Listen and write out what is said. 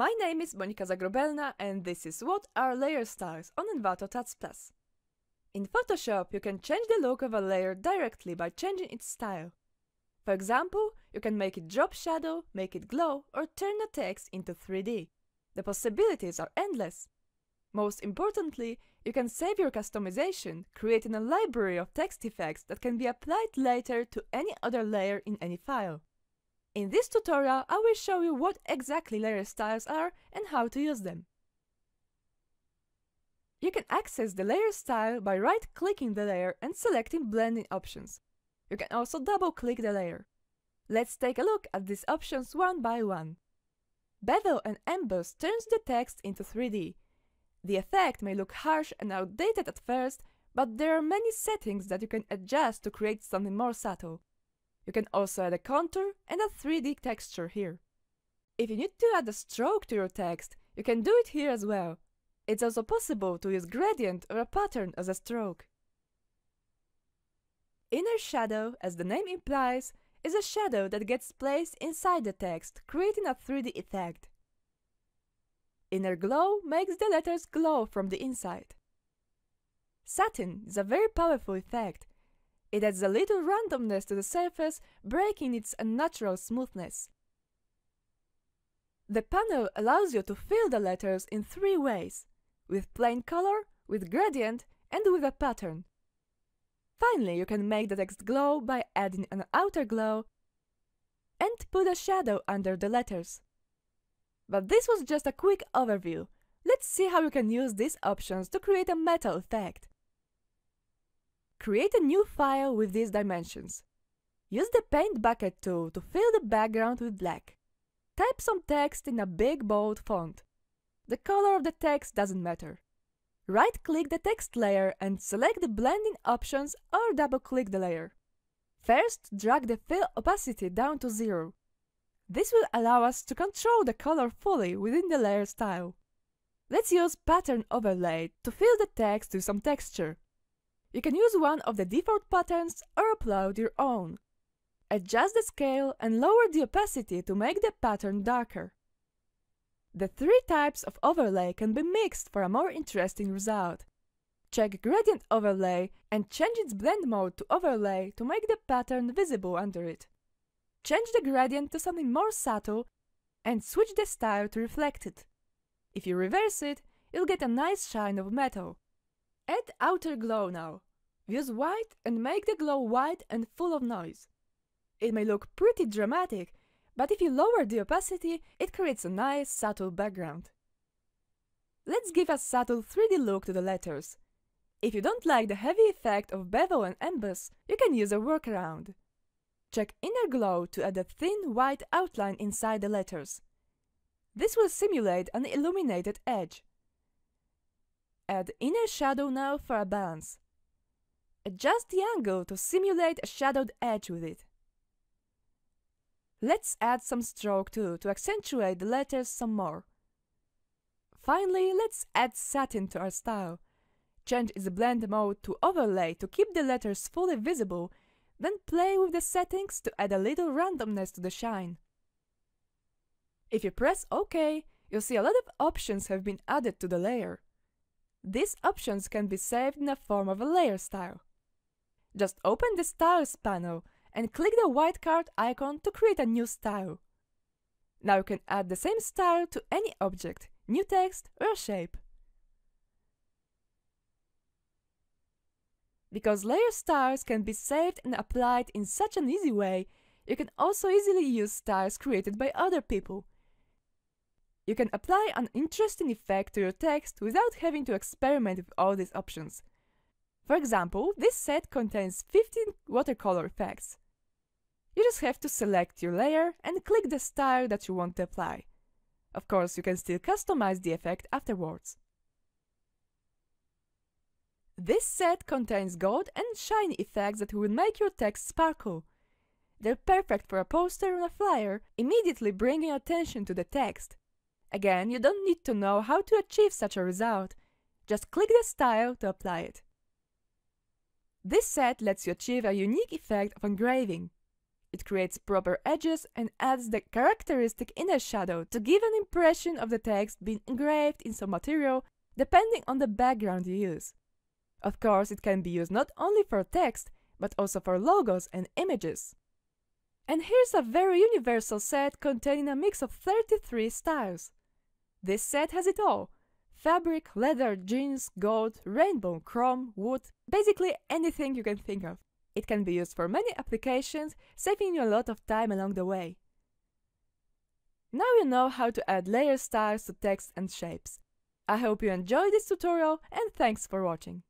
My name is Monika Zagrobelna and this is What Are Layer Styles on Envato Tuts+. In Photoshop, you can change the look of a layer directly by changing its style. For example, you can make it drop shadow, make it glow, or turn the text into 3D. The possibilities are endless. Most importantly, you can save your customization, creating a library of text effects that can be applied later to any other layer in any file. In this tutorial, I will show you what exactly layer styles are and how to use them. You can access the layer style by right-clicking the layer and selecting blending options. You can also double-click the layer. Let's take a look at these options one by one. Bevel and emboss turns the text into 3D. The effect may look harsh and outdated at first, but there are many settings that you can adjust to create something more subtle. You can also add a contour and a 3D texture here. If you need to add a stroke to your text, you can do it here as well. It's also possible to use gradient or a pattern as a stroke. Inner shadow, as the name implies, is a shadow that gets placed inside the text, creating a 3D effect. Inner glow makes the letters glow from the inside. Satin is a very powerful effect. It adds a little randomness to the surface, breaking its unnatural smoothness. The panel allows you to fill the letters in three ways: with plain color, with gradient, and with a pattern. Finally, you can make the text glow by adding an outer glow and put a shadow under the letters. But this was just a quick overview. Let's see how you can use these options to create a metal effect. Create a new file with these dimensions. Use the paint bucket tool to fill the background with black. Type some text in a big bold font. The color of the text doesn't matter. Right-click the text layer and select the blending options or double-click the layer. First, drag the fill opacity down to 0. This will allow us to control the color fully within the layer style. Let's use pattern overlay to fill the text with some texture. You can use one of the default patterns or upload your own. Adjust the scale and lower the opacity to make the pattern darker. The three types of overlay can be mixed for a more interesting result. Check gradient overlay and change its blend mode to overlay to make the pattern visible under it. Change the gradient to something more subtle and switch the style to reflect it. If you reverse it, you'll get a nice shine of metal. Add outer glow now. Use white and make the glow white and full of noise. It may look pretty dramatic, but if you lower the opacity, it creates a nice subtle background. Let's give a subtle 3D look to the letters. If you don't like the heavy effect of bevel and emboss, you can use a workaround. Check inner glow to add a thin white outline inside the letters. This will simulate an illuminated edge. Add inner shadow now for a balance. Adjust the angle to simulate a shadowed edge with it. Let's add some stroke too to accentuate the letters some more. Finally, let's add satin to our style. Change its blend mode to overlay to keep the letters fully visible, then play with the settings to add a little randomness to the shine. If you press OK, you'll see a lot of options have been added to the layer. These options can be saved in the form of a layer style. Just open the Styles panel and click the white card icon to create a new style. Now you can add the same style to any object, new text or shape. Because layer styles can be saved and applied in such an easy way, you can also easily use styles created by other people. You can apply an interesting effect to your text without having to experiment with all these options. For example, this set contains 15 watercolor effects. You just have to select your layer and click the style that you want to apply. Of course, you can still customize the effect afterwards. This set contains gold and shiny effects that will make your text sparkle. They're perfect for a poster or a flyer, immediately bringing attention to the text. Again, you don't need to know how to achieve such a result. Just click the style to apply it. This set lets you achieve a unique effect of engraving. It creates proper edges and adds the characteristic inner shadow to give an impression of the text being engraved in some material, depending on the background you use. Of course, it can be used not only for text, but also for logos and images. And here's a very universal set containing a mix of 33 styles. This set has it all: fabric, leather, jeans, gold, rainbow, chrome, wood, basically anything you can think of. It can be used for many applications, saving you a lot of time along the way. Now you know how to add layer styles to text and shapes. I hope you enjoyed this tutorial, and thanks for watching.